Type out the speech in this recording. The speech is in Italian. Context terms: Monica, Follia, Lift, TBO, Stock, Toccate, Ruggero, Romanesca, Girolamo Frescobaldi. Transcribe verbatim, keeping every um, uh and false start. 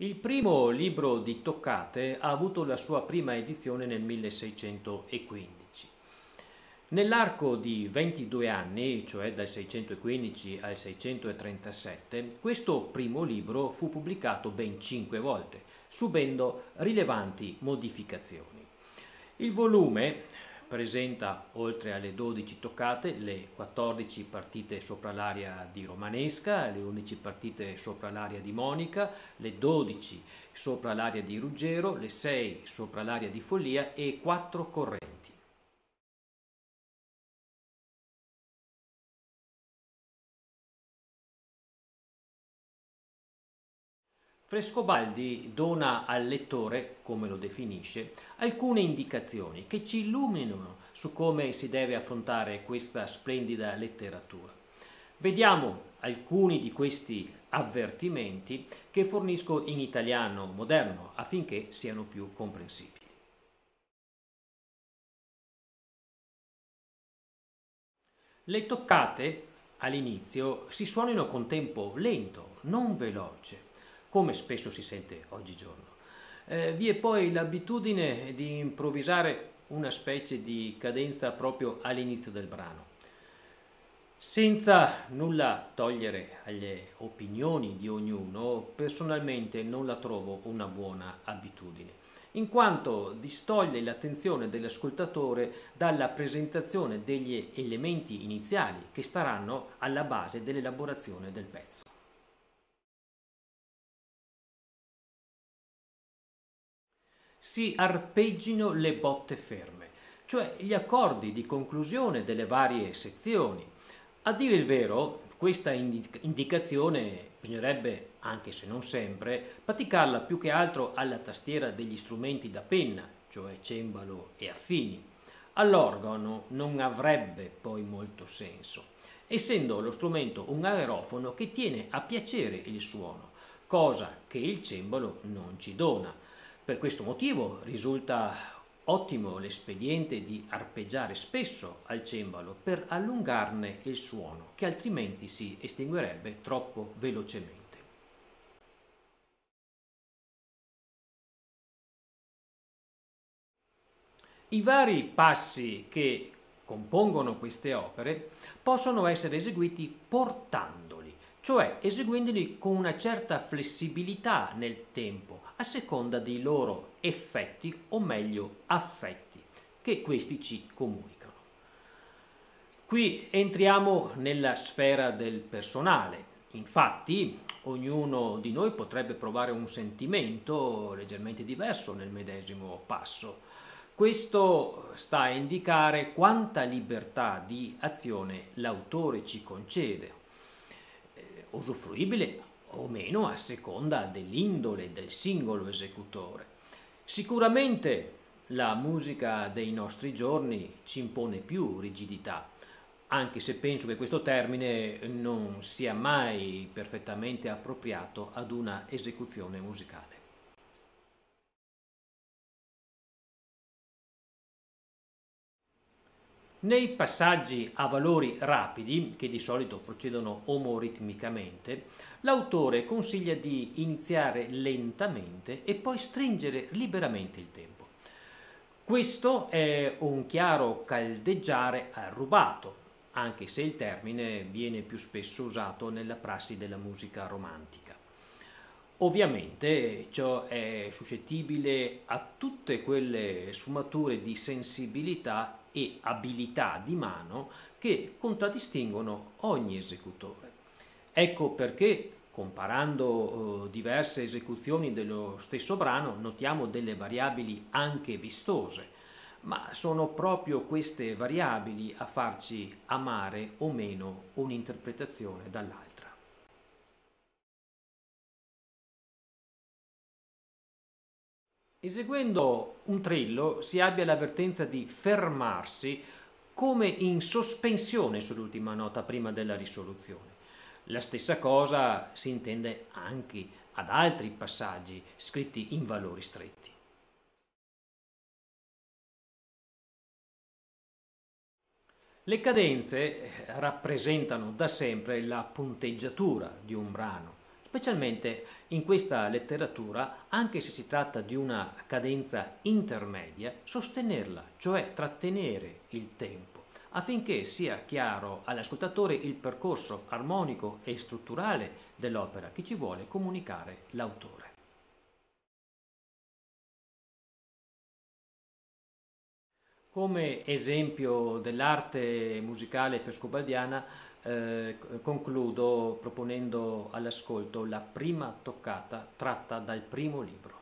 Il primo libro di Toccate ha avuto la sua prima edizione nel milleseicentoquindici. Nell'arco di ventidue anni, cioè dal seicentoquindici al seicentotrentasette, questo primo libro fu pubblicato ben cinque volte, subendo rilevanti modificazioni. Il volume presenta, oltre alle dodici toccate, le quattordici partite sopra l'aria di Romanesca, le undici partite sopra l'aria di Monica, le dodici sopra l'aria di Ruggero, le sei sopra l'aria di Follia e quattro correnti. Frescobaldi dona al lettore, come lo definisce, alcune indicazioni che ci illuminano su come si deve affrontare questa splendida letteratura. Vediamo alcuni di questi avvertimenti che fornisco in italiano moderno affinché siano più comprensibili. Le toccate all'inizio si suonano con tempo lento, non veloce, come spesso si sente oggigiorno. Eh, vi è poi l'abitudine di improvvisare una specie di cadenza proprio all'inizio del brano. Senza nulla togliere alle opinioni di ognuno, personalmente non la trovo una buona abitudine, in quanto distoglie l'attenzione dell'ascoltatore dalla presentazione degli elementi iniziali che staranno alla base dell'elaborazione del pezzo. Si arpeggino le botte ferme, cioè gli accordi di conclusione delle varie sezioni. A dire il vero, questa indicazione bisognerebbe, anche se non sempre, praticarla più che altro alla tastiera degli strumenti da penna, cioè cembalo e affini. All'organo non avrebbe poi molto senso, essendo lo strumento un aerofono che tiene a piacere il suono, cosa che il cembalo non ci dona. Per questo motivo risulta ottimo l'espediente di arpeggiare spesso al cembalo per allungarne il suono, che altrimenti si estinguerebbe troppo velocemente. I vari passi che compongono queste opere possono essere eseguiti portandoli, cioè eseguendoli con una certa flessibilità nel tempo, a seconda dei loro effetti, o meglio affetti, che questi ci comunicano. Qui entriamo nella sfera del personale. Infatti, ognuno di noi potrebbe provare un sentimento leggermente diverso nel medesimo passo. Questo sta a indicare quanta libertà di azione l'autore ci concede, usufruibile o meno a seconda dell'indole del singolo esecutore. Sicuramente la musica dei nostri giorni ci impone più rigidità, anche se penso che questo termine non sia mai perfettamente appropriato ad una esecuzione musicale. Nei passaggi a valori rapidi, che di solito procedono omoritmicamente, l'autore consiglia di iniziare lentamente e poi stringere liberamente il tempo. Questo è un chiaro caldeggiare arrubato, anche se il termine viene più spesso usato nella prassi della musica romantica. Ovviamente ciò è suscettibile a tutte quelle sfumature di sensibilità e abilità di mano che contraddistinguono ogni esecutore. Ecco perché, comparando eh, diverse esecuzioni dello stesso brano, notiamo delle variabili anche vistose, ma sono proprio queste variabili a farci amare o meno un'interpretazione dall'altra. Eseguendo un trillo si abbia l'avvertenza di fermarsi come in sospensione sull'ultima nota prima della risoluzione. La stessa cosa si intende anche ad altri passaggi scritti in valori stretti. Le cadenze rappresentano da sempre la punteggiatura di un brano, Specialmente in questa letteratura, anche se si tratta di una cadenza intermedia, sostenerla, cioè trattenere il tempo, affinché sia chiaro all'ascoltatore il percorso armonico e strutturale dell'opera che ci vuole comunicare l'autore. Come esempio dell'arte musicale frescobaldiana eh, concludo proponendo all'ascolto la prima toccata tratta dal primo libro.